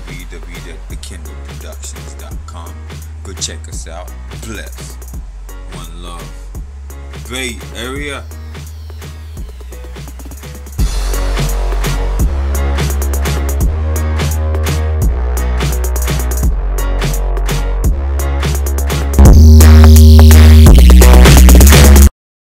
www.thekindleproductions.com. Go check us out. Bless. One love. Bay Area.